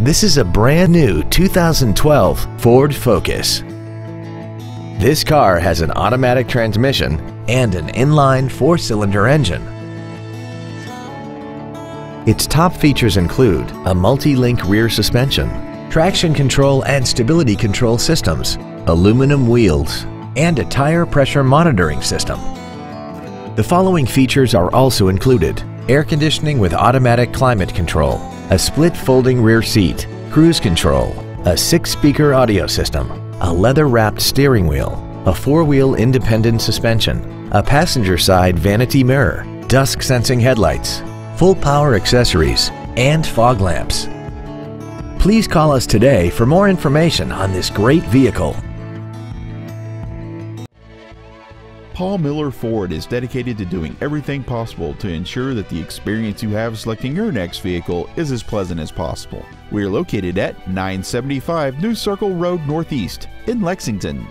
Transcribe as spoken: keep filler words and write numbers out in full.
This is a brand new two thousand twelve Ford Focus. This car has an automatic transmission and an inline four-cylinder engine. Its top features include a multi-link rear suspension, traction control and stability control systems, aluminum wheels, and a tire pressure monitoring system. The following features are also included: air conditioning with automatic climate control, a split folding rear seat, cruise control, a six-speaker audio system, a leather-wrapped steering wheel, a four-wheel independent suspension, a passenger side vanity mirror, dusk-sensing headlights, full power accessories, and fog lamps. Please call us today for more information on this great vehicle. Paul Miller Ford is dedicated to doing everything possible to ensure that the experience you have selecting your next vehicle is as pleasant as possible. We are located at nine seventy-five New Circle Road Northeast in Lexington.